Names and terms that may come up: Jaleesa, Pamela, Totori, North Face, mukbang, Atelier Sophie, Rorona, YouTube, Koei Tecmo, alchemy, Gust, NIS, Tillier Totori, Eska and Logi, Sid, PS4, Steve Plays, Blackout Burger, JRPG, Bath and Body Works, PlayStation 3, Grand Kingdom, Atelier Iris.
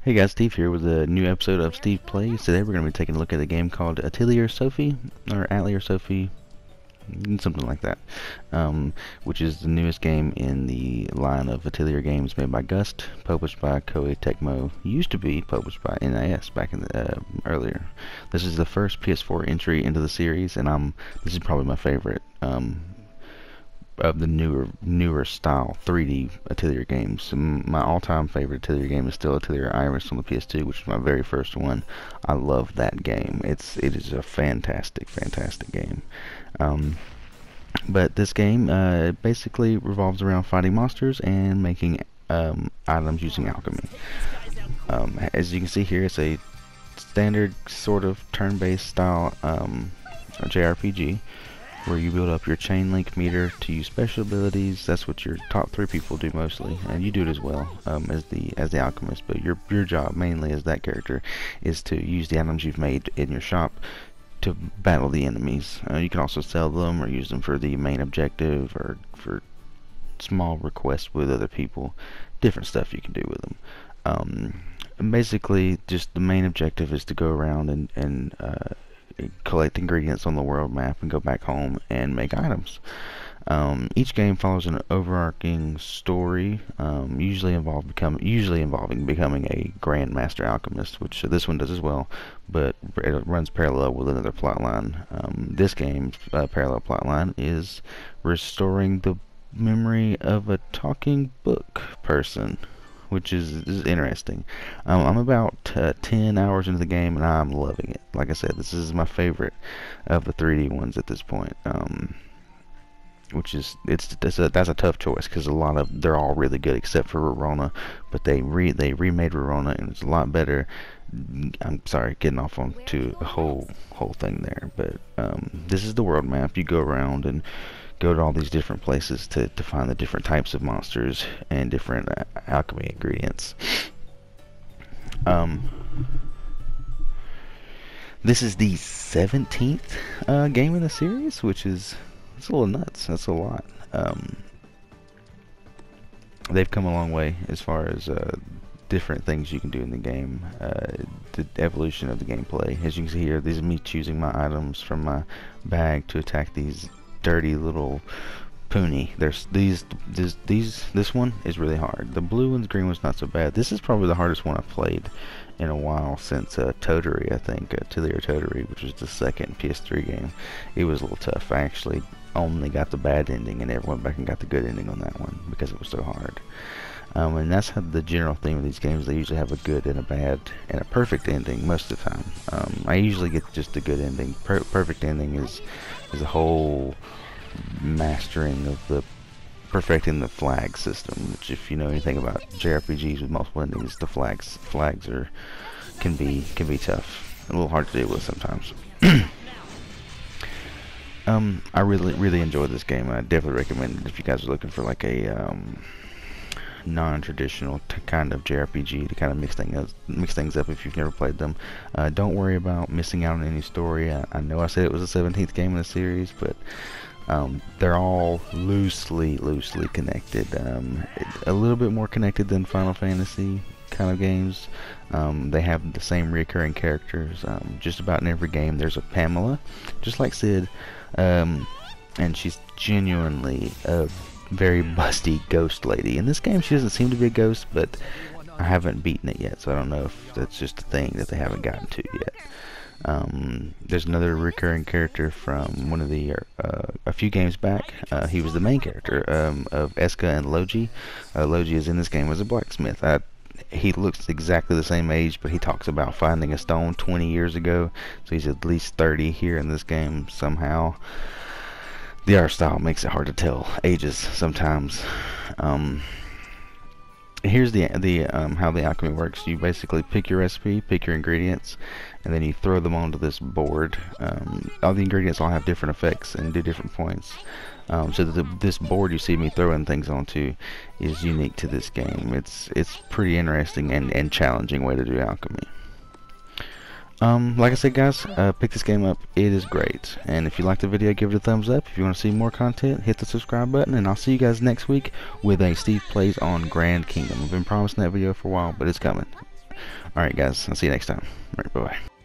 Hey guys, Steve here with a new episode of Steve Plays. Today we're going to be taking a look at a game called Atelier Sophie, something like that, which is the newest game in the line of Atelier games made by Gust, published by Koei Tecmo, used to be published by NIS back in the, earlier. This is the first PS4 entry into the series, and this is probably my favorite of the newer style 3D Atelier games. My all-time favorite Atelier game is still Atelier Iris on the PS2, which is my very first one. I love that game. It is a fantastic game. But this game basically revolves around fighting monsters and making items using alchemy. As you can see here, it's a standard sort of turn-based style JRPG, where you build up your chain link meter to use special abilities. That's what your top three people do mostly, and you do it as well as the alchemist. But your job mainly as that character is to use the items you've made in your shop to battle the enemies. You can also sell them or use them for the main objective or for small requests with other people. Different stuff you can do with them. Basically, just the main objective is to go around and collect ingredients on the world map and go back home and make items. Each game follows an overarching story, usually involving becoming a Grand Master Alchemist, which this one does as well, but it runs parallel with another plotline. This game's parallel plotline is restoring the memory of a talking book person, which is interesting. I'm about 10 hours into the game and I'm loving it. Like I said, this is my favorite of the 3D ones at this point. Which is that's a tough choice, because they're all really good except for Rorona, but they remade Rorona and it's a lot better. I'm sorry, getting off on to a whole thing there, but this is the world map. You go around and go to all these different places to find the different types of monsters and different alchemy ingredients. This is the 17th game in the series, which is a little nuts. That's a lot. They've come a long way as far as different things you can do in the game, the evolution of the gameplay. As you can see here, these are me choosing my items from my bag to attack these dirty little puny. This one is really hard. The blue one's green one's not so bad. This is probably the hardest one I've played in a while since Totori, I think, Tillier Totori, which was the second PS3 game. It was a little tough. I actually only got the bad ending and never went back and got the good ending on that one because it was so hard. And that's how the general theme of these games. They usually have a good and a bad and a perfect ending most of the time. I usually get just a good ending. Perfect ending is a whole mastering of perfecting the flag system, which, if you know anything about JRPGs with multiple endings, the flags can be tough, a little hard to deal with sometimes. I really enjoyed this game. I definitely recommend it if you guys are looking for like a non-traditional kind of JRPG to kind of mix things up if you've never played them. Don't worry about missing out on any story. I know I said it was the 17th game in the series, but they're all loosely connected. A little bit more connected than Final Fantasy kind of games. They have the same recurring characters. Just about in every game there's a Pamela, just like Sid, and she's genuinely a very busty ghost lady. In this game she doesn't seem to be a ghost, but I haven't beaten it yet, so I don't know if that's just a thing that they haven't gotten to yet. There's another recurring character from one of the a few games back. He was the main character of Eska and Logi. Logi is in this game as a blacksmith. He looks exactly the same age, but he talks about finding a stone 20 years ago, so he's at least 30 here in this game somehow. The art style makes it hard to tell ages sometimes. Here's the how the alchemy works. You basically pick your recipe, pick your ingredients, and then you throw them onto this board. All the ingredients all have different effects and do different points. So this board you see me throwing things onto is unique to this game. It's pretty interesting and challenging way to do alchemy. Like I said guys, pick this game up. It is great. And if you like the video, give it a thumbs up. If you want to see more content, hit the subscribe button, and I'll see you guys next week with a Steve Plays on Grand Kingdom. I've been promising that video for a while, but it's coming. Alright guys, I'll see you next time. Alright, bye-bye.